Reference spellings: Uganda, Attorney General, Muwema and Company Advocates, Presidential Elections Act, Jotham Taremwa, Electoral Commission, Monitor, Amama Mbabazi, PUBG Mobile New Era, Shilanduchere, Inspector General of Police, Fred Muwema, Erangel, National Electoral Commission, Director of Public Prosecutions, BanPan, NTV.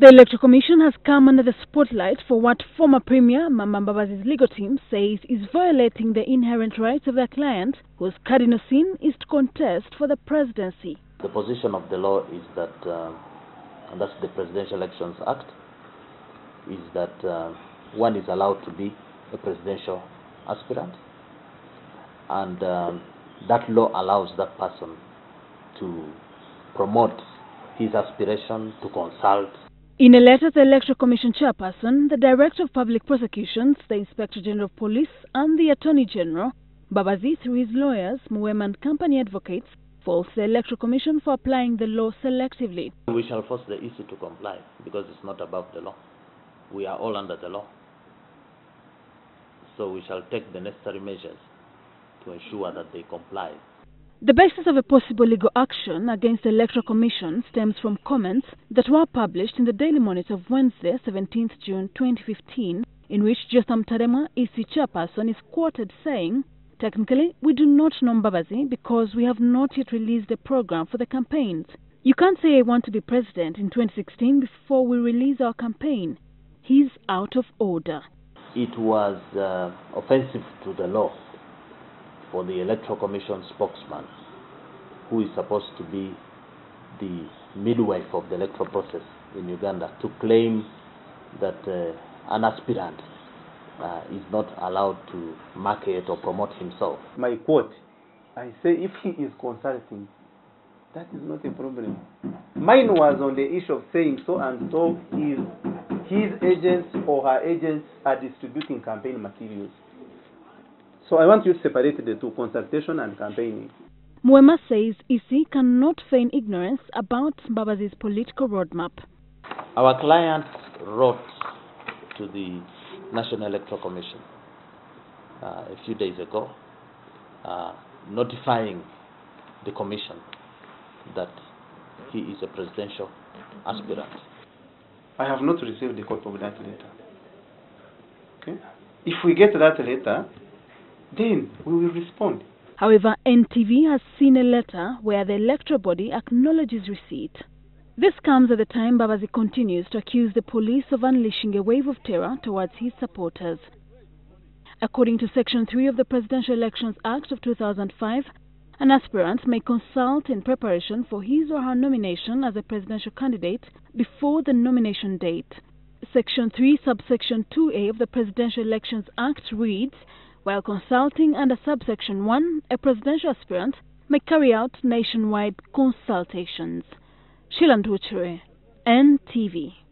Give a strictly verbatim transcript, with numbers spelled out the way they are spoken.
The Electoral Commission has come under the spotlight for what former Premier Amama Mbabazi's legal team says is violating the inherent rights of their client, whose cardinal sin is to contest for the presidency. The position of the law is that, uh, and that's the Presidential Elections Act, is that uh, one is allowed to be a presidential aspirant, and um, that law allows that person to promote his aspiration, to consult. In a letter to the Electoral Commission Chairperson, the Director of Public Prosecutions, the Inspector General of Police and the Attorney General, Mbabazi, through his lawyers, Muwema and Company Advocates, faults the Electoral Commission for applying the law selectively. We shall force the E C to comply because it's not above the law. We are all under the law. So we shall take the necessary measures to ensure that they comply. The basis of a possible legal action against the Electoral Commission stems from comments that were published in the Daily Monitor of Wednesday, seventeenth June twenty fifteen, in which Jotham Taremwa, E C chairperson, is quoted saying, "Technically, we do not know Mbabazi because we have not yet released a program for the campaigns. You can't say I want to be president in twenty sixteen before we release our campaign. He's out of order." It was uh, offensive to the law for the Electoral Commission spokesman, who is supposed to be the midwife of the electoral process in Uganda, to claim that uh, an aspirant uh, is not allowed to market or promote himself. My quote, I say, if he is consulting, that is not a problem. Mine was on the issue of saying so and so is his agents or her agents are distributing campaign materials. So I want you to separate the two, consultation and campaigning. Muwema says E C cannot feign ignorance about Mbabazi's political roadmap. Our client wrote to the National Electoral Commission uh, a few days ago, uh, notifying the Commission that he is a presidential aspirant. I have not received a copy of that letter. Okay? If we get that letter, then we will respond. However, N T V has seen a letter where the electoral body acknowledges receipt. This comes at the time Mbabazi continues to accuse the police of unleashing a wave of terror towards his supporters. According to Section three of the Presidential Elections Act of two thousand five, an aspirant may consult in preparation for his or her nomination as a presidential candidate before the nomination date. Section three, Subsection two A of the Presidential Elections Act reads, "While consulting under Subsection one, a presidential aspirant may carry out nationwide consultations." Shilanduchere, N T V.